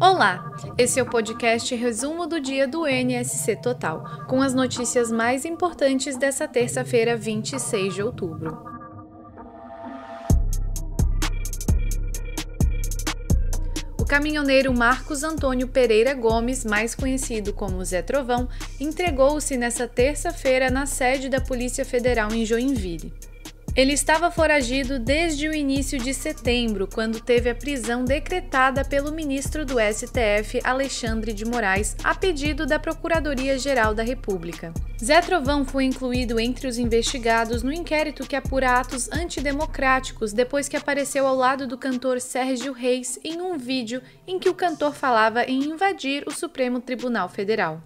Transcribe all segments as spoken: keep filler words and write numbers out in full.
Olá, esse é o podcast Resumo do Dia do N S C Total, com as notícias mais importantes dessa terça-feira, vinte e seis de outubro. O caminhoneiro Marcos Antônio Pereira Gomes, mais conhecido como Zé Trovão, entregou-se nesta terça-feira na sede da Polícia Federal em Joinville. Ele estava foragido desde o início de setembro, quando teve a prisão decretada pelo ministro do S T F, Alexandre de Moraes, a pedido da Procuradoria-Geral da República. Zé Trovão foi incluído entre os investigados no inquérito que apura atos antidemocráticos depois que apareceu ao lado do cantor Sérgio Reis em um vídeo em que o cantor falava em invadir o Supremo Tribunal Federal.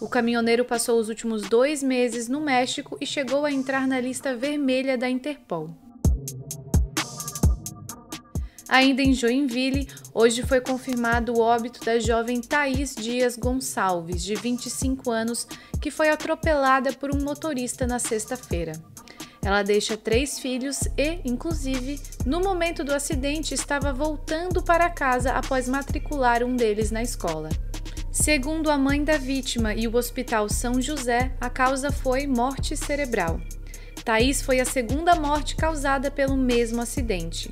O caminhoneiro passou os últimos dois meses no México e chegou a entrar na lista vermelha da Interpol. Ainda em Joinville, hoje foi confirmado o óbito da jovem Thaís Dias Gonçalves, de vinte e cinco anos, que foi atropelada por um motorista na sexta-feira. Ela deixa três filhos e, inclusive, no momento do acidente estava voltando para casa após matricular um deles na escola. Segundo a mãe da vítima e o Hospital São José, a causa foi morte cerebral. Thaís foi a segunda morte causada pelo mesmo acidente.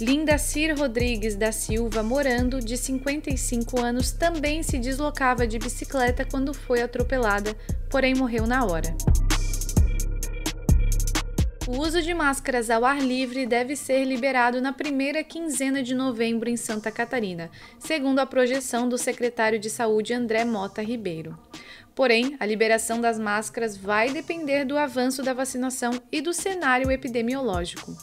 Linda Cir Rodrigues da Silva, morando, de cinquenta e cinco anos, também se deslocava de bicicleta quando foi atropelada, porém morreu na hora. O uso de máscaras ao ar livre deve ser liberado na primeira quinzena de novembro em Santa Catarina, segundo a projeção do secretário de Saúde André Mota Ribeiro. Porém, a liberação das máscaras vai depender do avanço da vacinação e do cenário epidemiológico.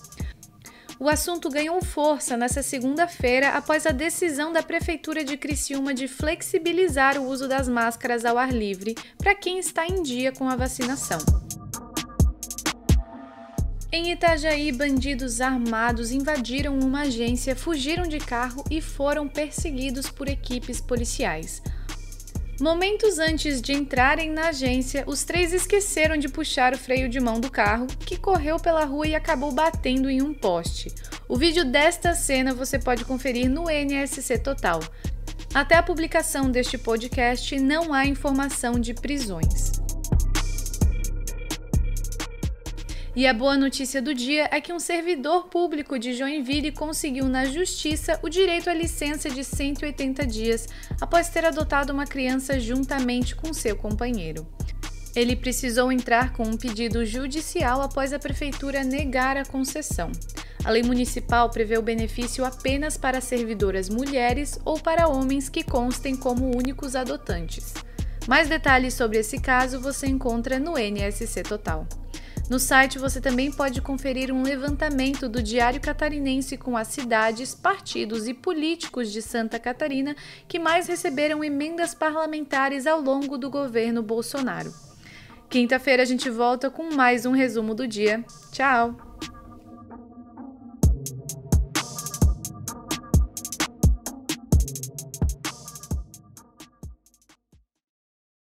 O assunto ganhou força nesta segunda-feira após a decisão da Prefeitura de Criciúma de flexibilizar o uso das máscaras ao ar livre para quem está em dia com a vacinação. Em Itajaí, bandidos armados invadiram uma agência, fugiram de carro e foram perseguidos por equipes policiais. Momentos antes de entrarem na agência, os três esqueceram de puxar o freio de mão do carro, que correu pela rua e acabou batendo em um poste. O vídeo desta cena você pode conferir no N S C Total. Até a publicação deste podcast, não há informação de prisões. E a boa notícia do dia é que um servidor público de Joinville conseguiu na justiça o direito à licença de cento e oitenta dias após ter adotado uma criança juntamente com seu companheiro. Ele precisou entrar com um pedido judicial após a prefeitura negar a concessão. A lei municipal prevê o benefício apenas para servidoras mulheres ou para homens que constem como únicos adotantes. Mais detalhes sobre esse caso você encontra no N S C Total. No site você também pode conferir um levantamento do Diário Catarinense com as cidades, partidos e políticos de Santa Catarina que mais receberam emendas parlamentares ao longo do governo Bolsonaro. Quinta-feira a gente volta com mais um resumo do dia. Tchau!